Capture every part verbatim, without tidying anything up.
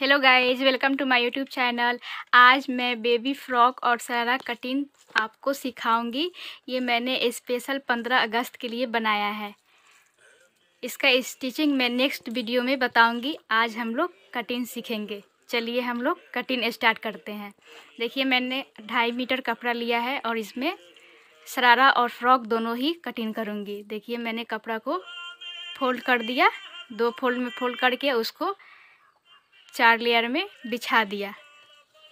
Hello guys, welcome to my YouTube channel. आज मैं baby frock और सरारा कटिंग आपको सिखाऊंगी। ये मैंने स्पेशल पंद्रह अगस्त के लिए बनाया है। इसका स्टिचिंग मैं नेक्स्ट वीडियो में बताऊंगी। आज हम लोग कटिंग सीखेंगे। चलिए हम लोग कटिंग स्टार्ट करते हैं। देखिए मैंने ढाई मीटर कपड़ा लिया है और इसमें सरारा और फ्रॉक दोनों ही कटिंग करूँगी। देखिए मैंने कपड़ा को फोल्ड कर दिया, दो फोल्ड में फोल्ड करके उसको चार लेयर में बिछा दिया।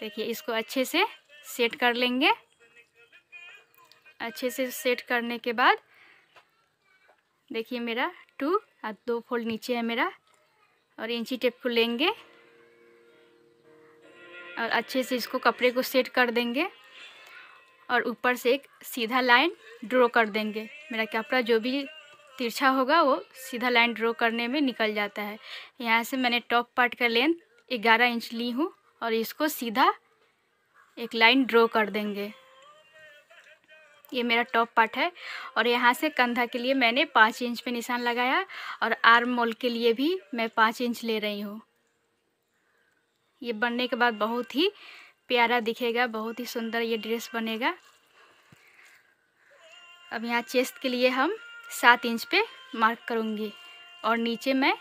देखिए इसको अच्छे से सेट कर लेंगे। अच्छे से सेट करने के बाद देखिए मेरा टू और दो फोल्ड नीचे है मेरा, और इंची टेप को लेंगे और अच्छे से इसको कपड़े को सेट कर देंगे और ऊपर से एक सीधा लाइन ड्रॉ कर देंगे। मेरा कपड़ा जो भी तिरछा होगा वो सीधा लाइन ड्रॉ करने में निकल जाता है। यहाँ से मैंने टॉप पार्ट का लेंथ ग्यारह इंच ली हूँ और इसको सीधा एक लाइन ड्रॉ कर देंगे। ये मेरा टॉप पार्ट है। और यहाँ से कंधा के लिए मैंने पाँच इंच पे निशान लगाया और आर्म होल के लिए भी मैं पाँच इंच ले रही हूँ। ये बनने के बाद बहुत ही प्यारा दिखेगा, बहुत ही सुंदर ये ड्रेस बनेगा। अब यहाँ चेस्ट के लिए हम सात इंच पे मार्क करूँगी और नीचे मैं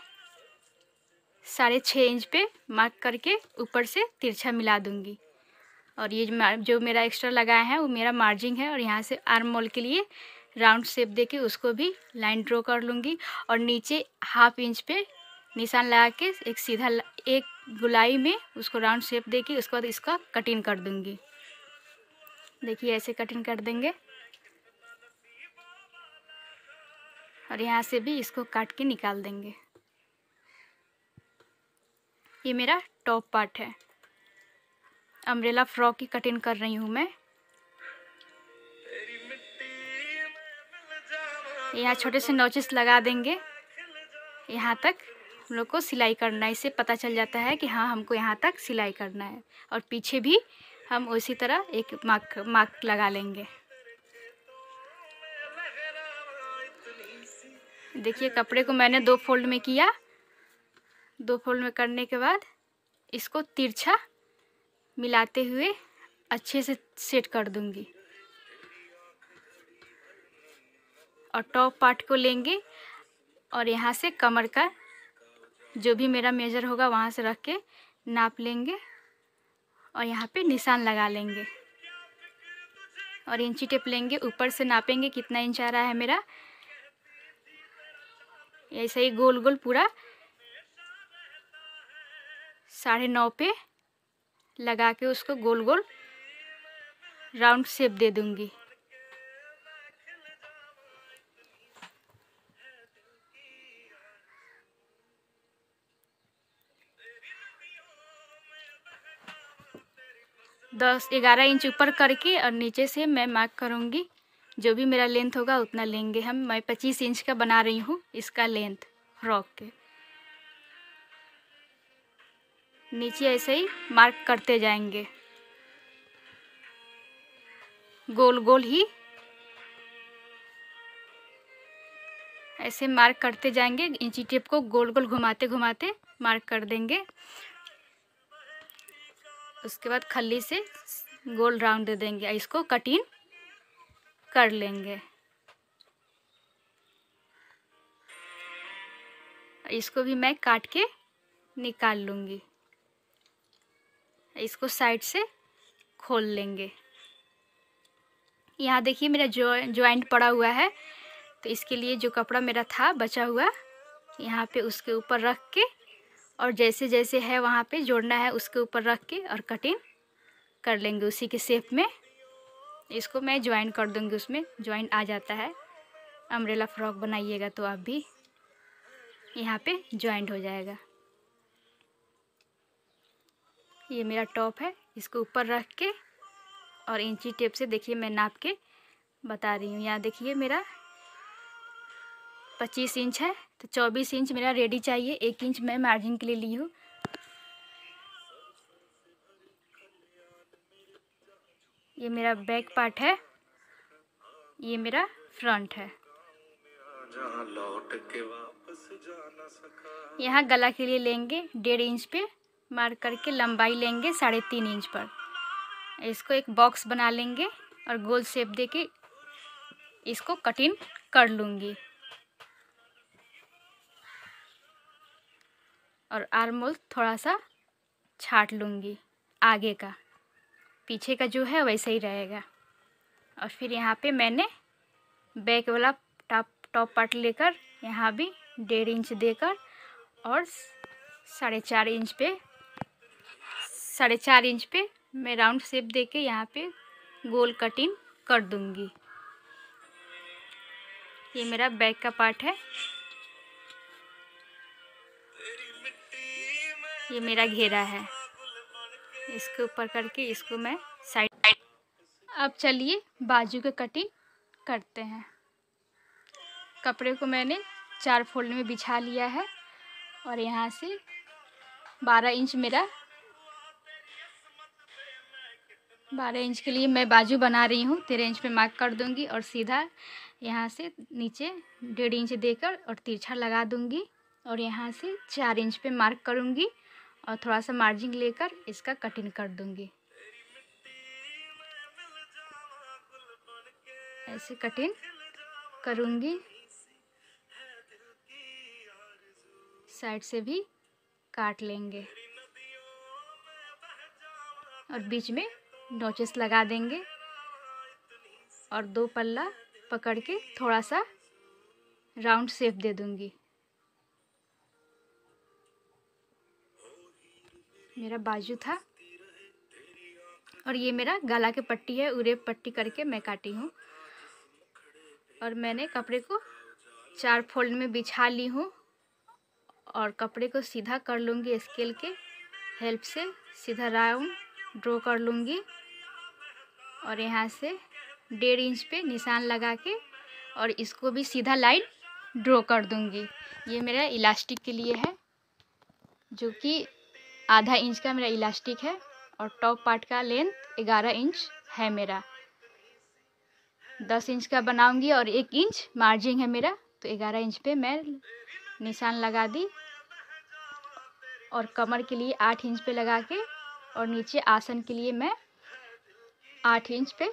साढ़े छः इंच पे मार्क करके ऊपर से तिरछा मिला दूँगी। और ये जो मेरा एक्स्ट्रा लगाया है वो मेरा मार्जिन है। और यहाँ से आर्म होल के लिए राउंड शेप देके उसको भी लाइन ड्रॉ कर लूँगी और नीचे हाफ इंच पे निशान लगा के एक सीधा एक गोलाई में उसको राउंड शेप देके उसके बाद इसका कटिंग कर दूँगी। देखिए ऐसे कटिंग कर देंगे और यहाँ से भी इसको काट के निकाल देंगे। ये मेरा टॉप पार्ट है। अम्ब्रेला फ्रॉक की कटिंग कर रही हूँ मैं। यहाँ छोटे से नॉचेस लगा देंगे। यहाँ तक हम लोग को सिलाई करना है, इससे पता चल जाता है कि हाँ हमको यहाँ तक सिलाई करना है। और पीछे भी हम उसी तरह एक मार्क मार्क लगा लेंगे। देखिए कपड़े को मैंने दो फोल्ड में किया। दो फोल्ड में करने के बाद इसको तिरछा मिलाते हुए अच्छे से सेट कर दूंगी। और टॉप पार्ट को लेंगे और यहाँ से कमर का जो भी मेरा मेजर होगा वहाँ से रख के नाप लेंगे और यहाँ पे निशान लगा लेंगे। और इंची टेप लेंगे, ऊपर से नापेंगे कितना इंच आ रहा है मेरा। ऐसे ही गोल गोल पूरा साढ़े नौ पे लगा के उसको गोल गोल राउंड शेप दे दूंगी। दस ग्यारह इंच ऊपर करके और नीचे से मैं मार्क करूंगी। जो भी मेरा लेंथ होगा उतना लेंगे हम। मैं पच्चीस इंच का बना रही हूँ इसका लेंथ फ्रॉक के। नीचे ऐसे ही मार्क करते जाएंगे, गोल गोल ही ऐसे मार्क करते जाएंगे। इंची टेप को गोल गोल घुमाते घुमाते मार्क कर देंगे। उसके बाद खली से गोल राउंड दे देंगे। इसको कटिंग कर लेंगे। इसको भी मैं काट के निकाल लूँगी। इसको साइड से खोल लेंगे। यहाँ देखिए मेरा जो ज्वाइंट पड़ा हुआ है, तो इसके लिए जो कपड़ा मेरा था बचा हुआ यहाँ पे उसके ऊपर रख के और जैसे जैसे है वहाँ पे जोड़ना है उसके ऊपर रख के और कटिंग कर लेंगे उसी के शेप में। इसको मैं ज्वाइन कर दूंगी, उसमें ज्वाइन आ जाता है। अम्ब्रेला फ्रॉक बनाइएगा तो आप भी यहाँ पे ज्वाइंट हो जाएगा। ये मेरा टॉप है, इसको ऊपर रख के और इंची टेप से देखिए मैं नाप के बता रही हूँ। यहाँ देखिए मेरा पच्चीस इंच है, तो चौबीस इंच मेरा रेडी चाहिए। एक इंच मैं मार्जिन के लिए ली हूँ। ये मेरा बैक पार्ट है, ये मेरा फ्रंट है। यहाँ गला के लिए लेंगे डेढ़ इंच पे मार करके लंबाई लेंगे साढ़े तीन इंच पर, इसको एक बॉक्स बना लेंगे और गोल शेप दे के इसको कटिंग कर लूँगी। और आर्म होल थोड़ा सा छाट लूँगी, आगे का पीछे का जो है वैसे ही रहेगा। और फिर यहाँ पे मैंने बैक वाला टॉप टॉप पार्ट लेकर यहाँ भी डेढ़ इंच देकर और साढ़े चार इंच पे साढ़े चार इंच पे मैं राउंड शेप दे के यहाँ पे गोल कटिंग कर दूँगी। ये मेरा बैक का पार्ट है, ये मेरा घेरा है, इसके ऊपर करके इसको मैं साइड। अब चलिए बाजू की कटिंग करते हैं। कपड़े को मैंने चार फोल्ड में बिछा लिया है और यहाँ से बारह इंच मेरा बारह इंच के लिए मैं बाजू बना रही हूँ, तेरह इंच पे मार्क कर दूँगी और सीधा यहाँ से नीचे डेढ़ इंच देकर और तिरछा लगा दूँगी और यहाँ से चार इंच पे मार्क करूँगी और थोड़ा सा मार्जिन लेकर इसका कटिंग कर दूँगी। ऐसे कटिंग करूँगी, साइड से भी काट लेंगे और बीच में नॉचेस लगा देंगे और दो पल्ला पकड़ के थोड़ा सा राउंड शेप दे दूँगी। मेरा बाजू था और ये मेरा गला के पट्टी है, उरे पट्टी करके मैं काटी हूँ। और मैंने कपड़े को चार फोल्ड में बिछा ली हूँ और कपड़े को सीधा कर लूँगी, स्केल के हेल्प से सीधा राउंड ड्रॉ कर लूँगी और यहाँ से डेढ़ इंच पे निशान लगा के और इसको भी सीधा लाइन ड्रॉ कर दूँगी। ये मेरा इलास्टिक के लिए है, जो कि आधा इंच का मेरा इलास्टिक है और टॉप पार्ट का लेंथ ग्यारह इंच है मेरा, दस इंच का बनाऊंगी और एक इंच मार्जिन है मेरा, तो ग्यारह इंच पे मैं निशान लगा दी और कमर के लिए आठ इंच पे लगा के और नीचे आसन के लिए मैं आठ इंच पे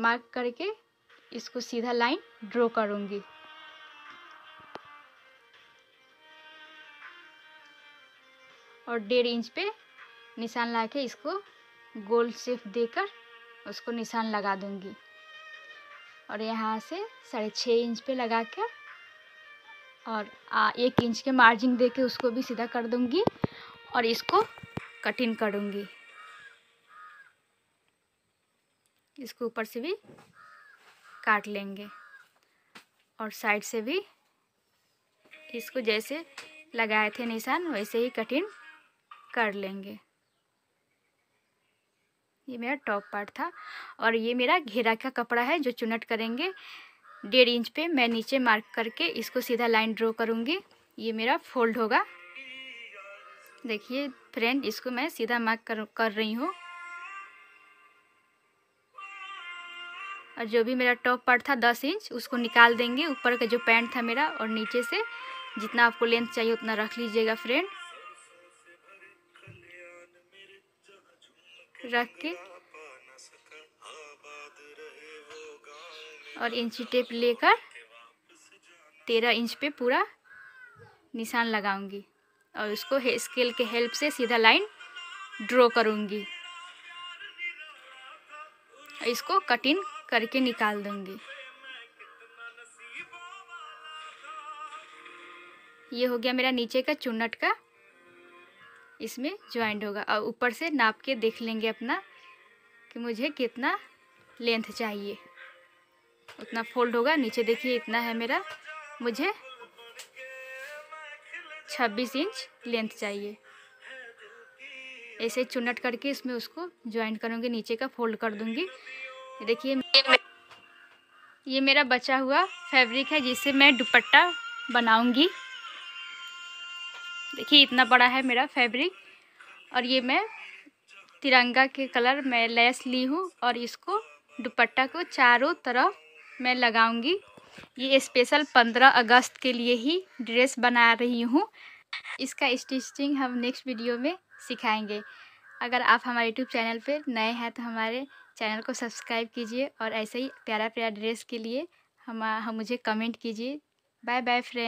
मार्क करके इसको सीधा लाइन ड्रॉ करूंगी। और डेढ़ इंच पे निशान लगा के इसको गोल शेप देकर उसको निशान लगा दूंगी और यहाँ से साढ़े छः इंच पे लगा के और आ, एक इंच के मार्जिन दे के उसको भी सीधा कर दूंगी और इसको कटिंग करूँगी। इसको ऊपर से भी काट लेंगे और साइड से भी इसको जैसे लगाए थे निशान वैसे ही कटिंग कर लेंगे। ये मेरा टॉप पार्ट था और ये मेरा घेरा का कपड़ा है जो चुनट करेंगे। डेढ़ इंच पे मैं नीचे मार्क करके इसको सीधा लाइन ड्रॉ करूँगी, ये मेरा फोल्ड होगा। देखिए फ्रेंड, इसको मैं सीधा मार्क कर, कर रही हूँ। और जो भी मेरा टॉप पार्ट था दस इंच उसको निकाल देंगे, ऊपर का जो पैंट था मेरा, और नीचे से जितना आपको लेंथ चाहिए उतना रख लीजिएगा फ्रेंड। रख के और इंची टेप लेकर तेरह इंच पे पूरा निशान लगाऊंगी और उसको स्केल के हेल्प से सीधा लाइन ड्रॉ करूंगी। इसको कटिंग करके निकाल दूंगी। ये हो गया मेरा नीचे का चुन्नट का, इसमें ज्वाइंट होगा। और ऊपर से नाप के देख लेंगे अपना कि मुझे कितना लेंथ चाहिए, उतना फोल्ड होगा। नीचे देखिए इतना है मेरा, मुझे छब्बीस इंच लेंथ चाहिए। ऐसे चुन्नट करके इसमें उसको ज्वाइंट करूँगी, नीचे का फोल्ड कर दूँगी। देखिए ये मेरा बचा हुआ फैब्रिक है जिससे मैं दुपट्टा बनाऊँगी। देखिए इतना बड़ा है मेरा फैब्रिक। और ये मैं तिरंगा के कलर में लेस ली हूँ और इसको दुपट्टा को चारों तरफ मैं लगाऊंगी। ये स्पेशल पंद्रह अगस्त के लिए ही ड्रेस बना रही हूँ। इसका स्टिचिंग हम नेक्स्ट वीडियो में सिखाएंगे। अगर आप हमारे YouTube चैनल पर नए हैं तो हमारे चैनल को सब्सक्राइब कीजिए और ऐसे ही प्यारा प्यारा ड्रेस के लिए हम, हम मुझे कमेंट कीजिए। Bye bye friend.